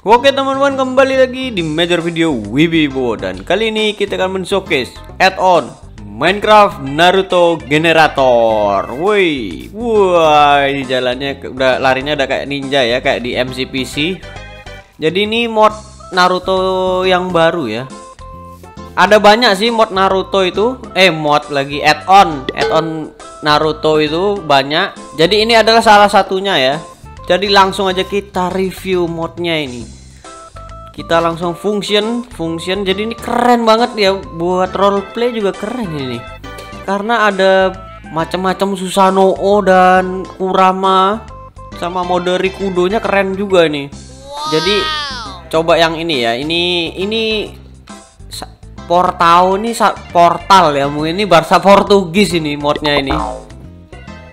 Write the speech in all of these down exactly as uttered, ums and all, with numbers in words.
Oke teman-teman, kembali lagi di major video Wibi Wibowo, dan kali ini kita akan men-showcase add-on Minecraft Naruto Generator. Woi, wah ini jalannya udah, larinya udah kayak ninja ya, kayak di M C P C. Jadi ini mod Naruto yang baru ya. Ada banyak sih mod Naruto itu, eh mod lagi add-on, add-on Naruto itu banyak. Jadi ini adalah salah satunya ya. Jadi langsung aja kita review modnya ini. Kita langsung function, function. Jadi ini keren banget ya, buat roleplay juga keren ini. Karena ada macam-macam Susanoo dan Kurama, sama mode Rikudonya keren juga nih. Jadi coba yang ini ya. Ini ini portal nih, portal ya. Mungkin ini bahasa Portugis ini modnya ini.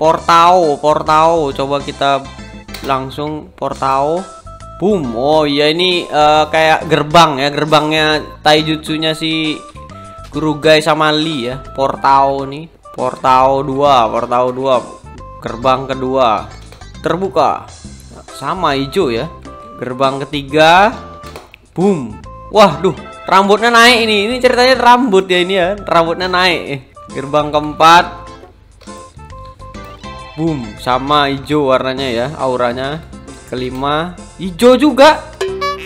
Portal, portal. Coba kita langsung portal, boom. Oh iya ini uh, kayak gerbang ya, gerbangnya Taijutsunya si Guru Gai sama Li ya. Portal nih, portal dua, portal dua, gerbang kedua terbuka sama hijau ya. Gerbang ketiga, boom. Wah duh, rambutnya naik ini. Ini ceritanya rambut ya, ini ya, rambutnya naik. Gerbang keempat, boom, sama hijau warnanya ya, auranya. Kelima, hijau juga.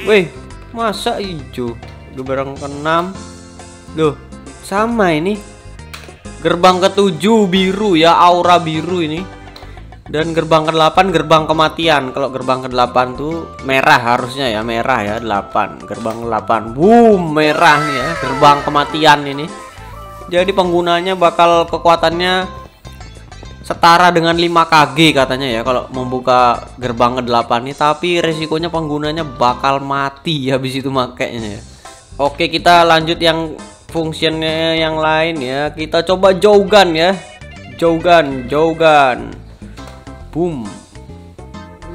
Weh, masa hijau? Gerbang keenam, loh, sama ini. Gerbang ketujuh biru ya, aura biru ini. Dan gerbang kedelapan, gerbang kematian. Kalau gerbang kedelapan tuh merah harusnya ya, merah ya, delapan. Gerbang delapan, boom, merah nih ya, gerbang kematian ini. Jadi penggunanya bakal kekuatannya setara dengan lima K G katanya ya, kalau membuka gerbang kedelapan nih. Tapi resikonya penggunanya bakal mati habis itu makainya ya. Oke, kita lanjut yang fungsinya yang lain ya. Kita coba Jogan ya. Jogan, Jogan, boom.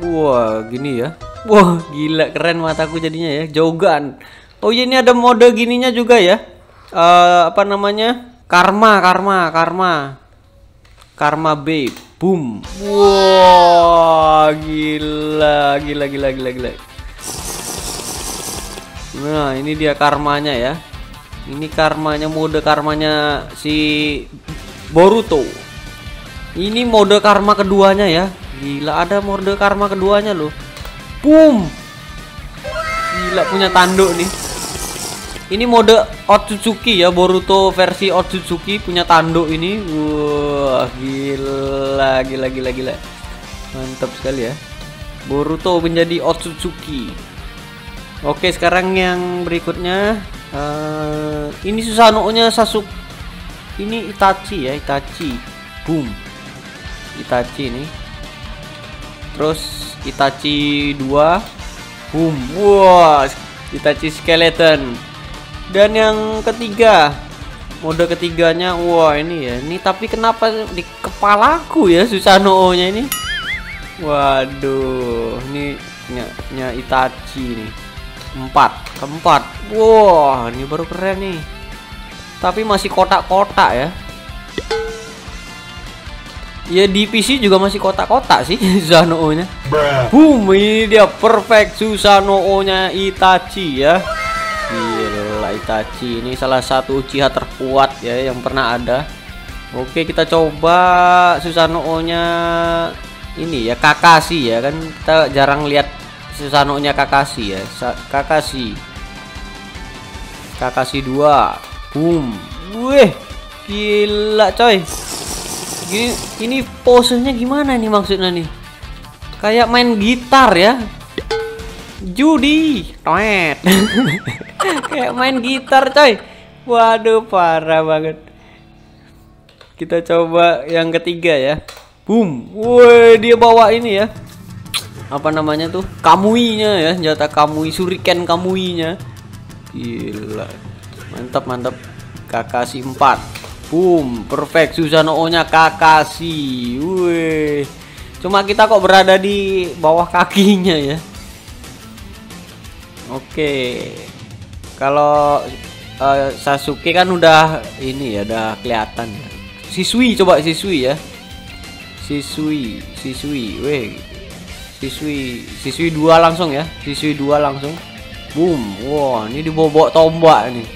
Wah gini ya. Wah gila, keren mataku jadinya ya, Jogan. Oh iya, ini ada mode gininya juga ya. uh, Apa namanya, Karma, karma, karma Karma B, boom. Wah, wow, gila, gila, gila, gila, gila. Nah, ini dia karmanya ya. Ini karmanya, mode karmanya si Boruto. Ini mode karma keduanya ya. Gila, ada mode karma keduanya loh. Boom. Gila, punya tanduk nih. Ini mode Otsutsuki ya, Boruto versi Otsutsuki punya tanduk ini. Wah, gila, gila, gila, gila. Mantap sekali ya. Boruto menjadi Otsutsuki. Oke, sekarang yang berikutnya. Uh, ini Susanoo-nya Sasuke. Ini Itachi ya, Itachi. Boom. Itachi ini. Terus Itachi dua. Boom. Wah, Itachi skeleton. Dan yang ketiga, mode ketiganya, wah ini ya, ini tapi kenapa di kepalaku ya Susanoo-nya ini? Waduh, ini nya Itachi nih. Empat, keempat, wah ini baru keren nih. Tapi masih kotak-kotak ya. Ya di P C juga masih kotak-kotak sih Susanoo-nya. Boom, ini dia perfect Susanoo-nya Itachi ya. Gila, Itachi ini salah satu Uchiha terkuat ya yang pernah ada. Oke, kita coba Susanoo-nya ini ya, Kakashi ya. Kan kita jarang lihat Susanoo-nya Kakashi ya. Sa Kakashi Kakashi dua, boom. Wih, gila coy. Gini, ini posenya gimana nih maksudnya nih? Kayak main gitar ya. Judi, toet. Kayak main gitar coy. Waduh, parah banget. Kita coba yang ketiga ya. Boom. Woi, dia bawa ini ya. Apa namanya tuh? Kamui-nya ya, senjata Kamui, Suriken Kamui-nya. Gila. Mantap, mantap. Kakashi empat. Boom, perfect Susanoo-nya Kakashi. Woi. Cuma kita kok berada di bawah kakinya ya. Oke, kalau uh, Sasuke kan udah ini ya, udah kelihatan ya. Siswi, coba siswi ya, siswi, siswi, weh, Siswi, siswi dua langsung ya, siswi dua langsung. Boom, wow, ini dibobok tombak nih.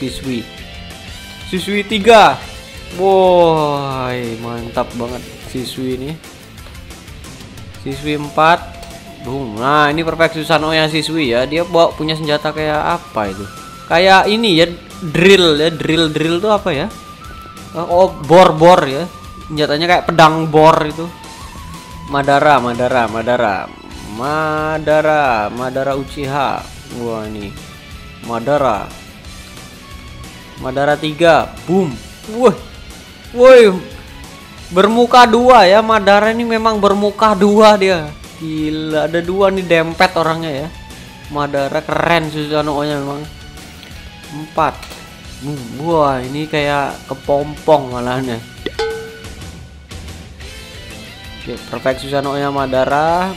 Siswi, siswi tiga, woi, mantap banget siswi ini. Siswi empat, boom. Nah, ini perfect Susanoo yang siswi ya, dia bawa punya senjata kayak apa itu? Kayak ini ya, drill ya, drill drill tuh apa ya? Oh, bor bor ya, senjatanya kayak pedang bor itu. Madara, Madara, Madara, Madara, Madara Uchiha. Wah nih, Madara, Madara tiga, boom. Woi, woi, bermuka dua ya. Madara ini memang bermuka dua dia. Gila, ada dua nih dempet orangnya ya. Madara keren Susanoo-nya memang. Empat, wah ini kayak kepompong malahnya. Perfect Susanoo-nya Madara.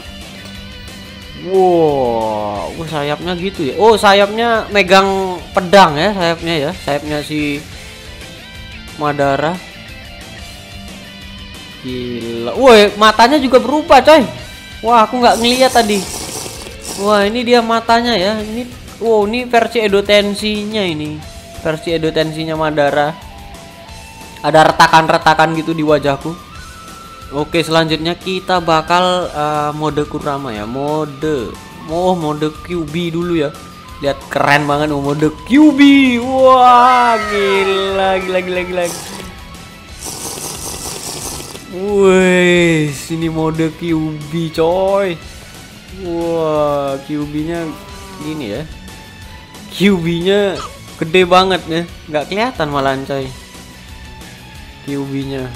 Wow, oh, sayapnya gitu ya. Oh, sayapnya megang pedang ya, sayapnya ya, sayapnya si Madara. Gila. Woi, matanya juga berubah, coy. Wah, aku nggak ngeliat tadi. Wah, ini dia matanya ya. Ini, wow, ini versi Edo Tenshi-nya ini. Versi Edo Tenshi-nya Madara. Ada retakan-retakan gitu di wajahku. Oke, selanjutnya kita bakal uh, mode Kurama ya, mode oh mode Kyuubi dulu ya. Lihat keren banget oh, mode Kyuubi. Wah, gila gila gila gila. Wih, sini mode Kyuubi coy. Wah, Kyuubi-nya gini ya. Kyuubi-nya gede banget ya, nggak kelihatan malahan coy. Kyuubi-nya.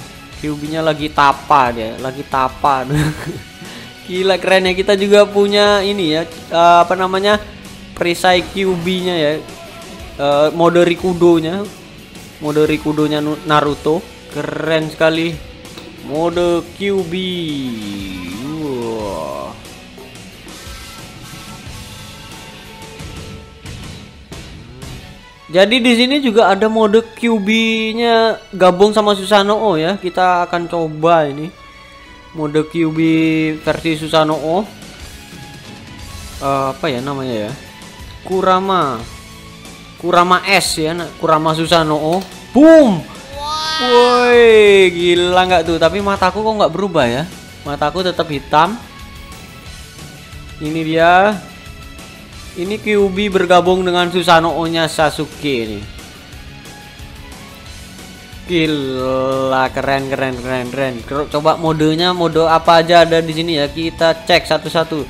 Kyuubi-nya lagi tapa dia, lagi tapa. Gila keren ya, kita juga punya ini ya, uh, apa namanya, perisai Kyuubi-nya ya, uh, mode Rikudo-nya, mode Rikudo-nya Naruto, keren sekali, mode Kyuubi. Wow. Jadi di sini juga ada mode Kyuubi-nya gabung sama Susanoo ya. Kita akan coba ini mode Kyuubi versi Susanoo. Uh, apa ya namanya ya? Kurama. Kurama S ya, Kurama Susanoo. Boom. Woi, gila nggak tuh? Tapi mataku kok nggak berubah ya? Mataku tetap hitam. Ini dia. Ini Kyuubi bergabung dengan Susanoo-nya Sasuke ini. Gila, keren keren keren keren. Coba modenya, mode apa aja ada di sini ya? Kita cek satu-satu.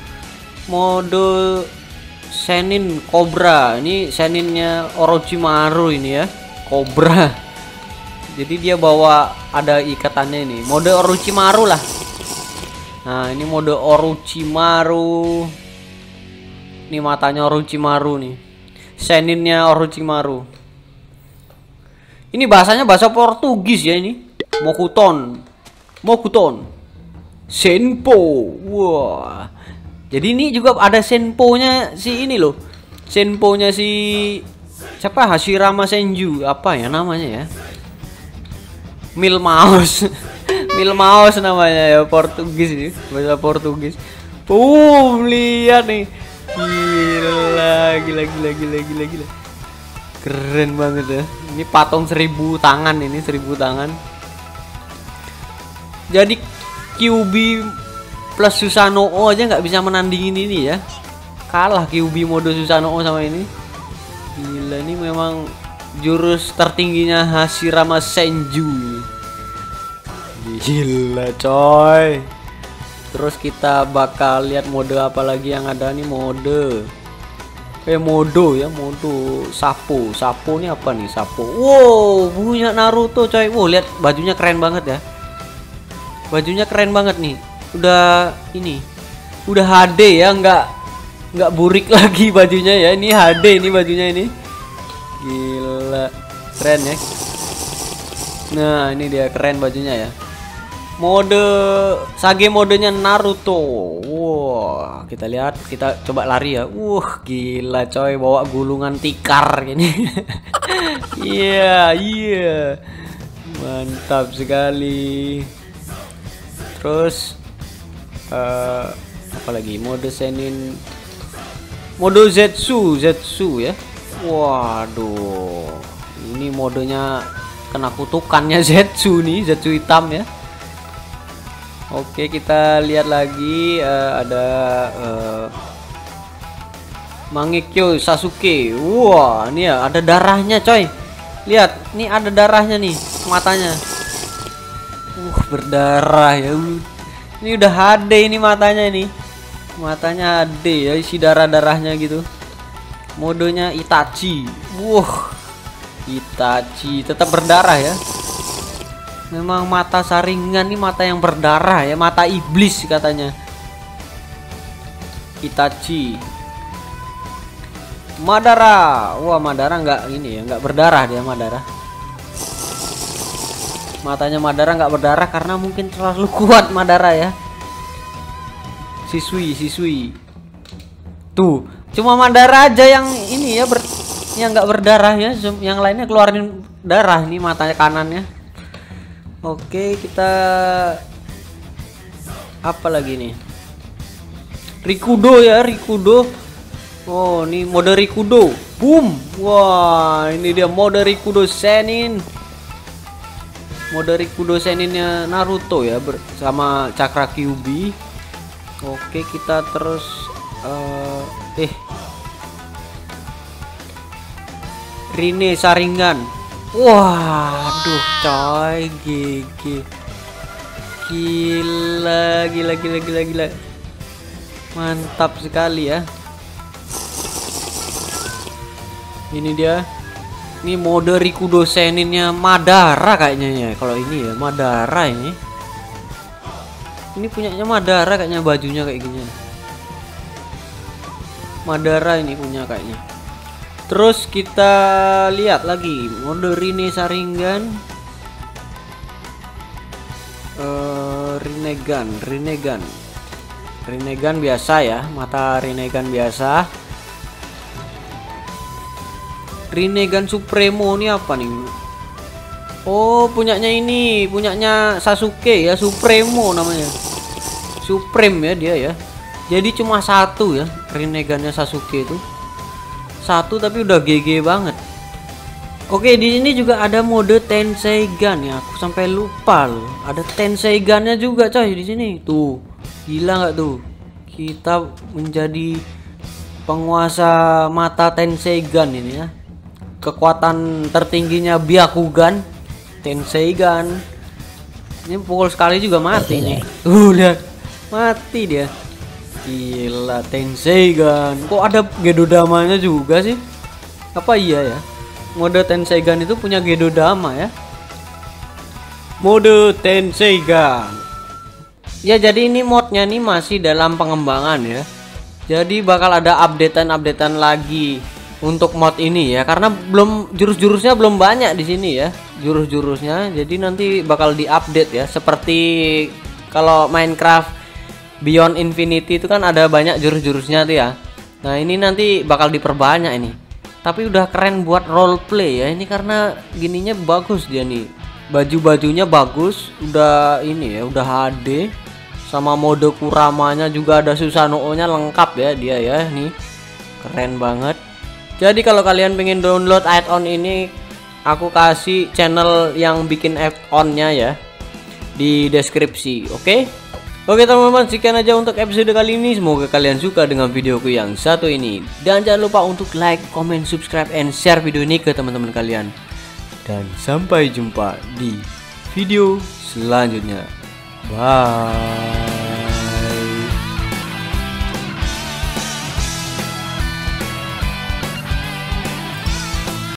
Mode Sennin Cobra. Ini Sennin-nya Orochimaru ini ya. Cobra. Jadi dia bawa ada ikatannya ini. Mode Orochimaru lah. Nah, ini mode Orochimaru. Ini matanya Orochimaru nih, Senninnya Orochimaru. Ini bahasanya bahasa Portugis ya ini. Mokuton, Mokuton, Senpo. Wah. Jadi ini juga ada Senpo-nya si ini loh. Senpo-nya si siapa? Hashirama Senju. Apa ya namanya ya? Milmaus, Milmaus namanya ya Portugis ini. Bahasa Portugis. Boom, lihat nih. Gila, gila, gila, gila, gila, gila. Keren banget ya. Ini patung seribu tangan, ini seribu tangan. Jadi Kyuubi plus Susanoo aja nggak bisa menandingin ini ya. Kalah Kyuubi mode Susanoo sama ini. Gila, ini memang jurus tertingginya Hashirama Senju. Gila coy. Terus kita bakal lihat mode apa lagi yang ada nih, mode eh mode ya, mode sapu. Sapu ini apa nih? Sapu, wow, punya Naruto coy. Wow, lihat bajunya keren banget ya, bajunya keren banget nih. Udah ini udah H D ya, nggak nggak burik lagi bajunya ya. Ini H D ini bajunya ini. Gila keren ya. Nah, ini dia keren bajunya ya. Mode Sage, modenya Naruto. Wow, kita lihat, kita coba lari ya. Wuh, gila coy, bawa gulungan tikar gini. Iya, iya. Mantap sekali. Terus uh, apalagi mode Sennin, mode Zetsu, Zetsu ya. Waduh, ini modenya kena kutukannya Zetsu nih, Zetsu hitam ya. Oke, kita lihat lagi uh, ada uh, Mangekyo Sasuke. Wah, ini ya ada darahnya coy. Lihat, nih ada darahnya nih, matanya. Uh, berdarah ya. Ini udah H D ini matanya ini. Matanya H D ya, isi darah-darahnya gitu. Modenya Itachi. Wah. Itachi tetap berdarah ya. Memang mata Sharingan ini mata yang berdarah ya, mata iblis katanya. Itachi. Madara. Wah, Madara nggak ini ya, nggak berdarah dia Madara. Matanya Madara nggak berdarah karena mungkin terlalu kuat Madara ya. Siswi, siswi. Tuh, cuma Madara aja yang ini ya ber yang nggak berdarah ya, yang lainnya keluarin darah nih matanya kanannya. Oke, kita apa lagi nih? Rikudo ya, Rikudo. Oh, ini mode Rikudo. Boom. Wah, ini dia mode Rikudo Sennin. Mode Rikudo Senninnya Naruto ya, bersama Cakra Kyuubi. Oke, kita terus uh, eh Rinne Sharingan. Wah, aduh coy, gigi. Gila, gila, gila, gila, gila. Mantap sekali ya. Ini dia. Ini mode Rikudo Senninnya Madara kayaknya ya. Kalau ini ya Madara ini. Ini punyanya Madara kayaknya, bajunya kayak gini. Madara ini punya kayaknya. Terus kita lihat lagi mode Rinne Sharingan, uh, Rinnegan, Rinnegan, Rinnegan biasa ya, mata Rinnegan biasa. Rinnegan Supremo ini apa nih? Oh, punyanya ini, punyanya Sasuke ya, Supremo namanya, Supreme ya dia ya. Jadi cuma satu ya Rinnegannya Sasuke itu. Satu tapi udah G G banget. Oke, di sini juga ada mode Tenseigan ya. Aku sampai lupa loh. Ada Tenseigannya juga coy di sini. Tuh, gila nggak tuh? Kita menjadi penguasa mata Tenseigan ini ya. Kekuatan tertingginya Byakugan, Tenseigan. Ini pukul sekali juga mati nih. Tuh, lihat. Mati dia. Gila, Tenseigan. Kok ada Gedo Damanya juga sih? Apa iya ya? Mode Tenseigan itu punya Gedo Dama ya? Mode Tenseigan. Ya, jadi ini modnya nih masih dalam pengembangan ya. Jadi bakal ada updatean-updatean lagi untuk mod ini ya. Karena belum, jurus-jurusnya belum banyak di sini ya. Jurus-jurusnya. Jadi nanti bakal diupdate ya. Seperti kalau Minecraft Beyond Infinity itu kan ada banyak jurus-jurusnya tuh ya. Nah, ini nanti bakal diperbanyak ini. Tapi udah keren buat role play ya. Ini karena gininya bagus dia nih. Baju-bajunya bagus, udah ini ya, udah H D. Sama mode Kuramanya juga ada, Susanoo-nya lengkap ya dia ya nih. Keren banget. Jadi kalau kalian pengen download add-on ini, aku kasih channel yang bikin add-onnya ya di deskripsi, oke? Okay? Oke teman-teman, sekian aja untuk episode kali ini. Semoga kalian suka dengan videoku yang satu ini. Dan jangan lupa untuk like, comment, subscribe, and share video ini ke teman-teman kalian. Dan sampai jumpa di video selanjutnya. Bye.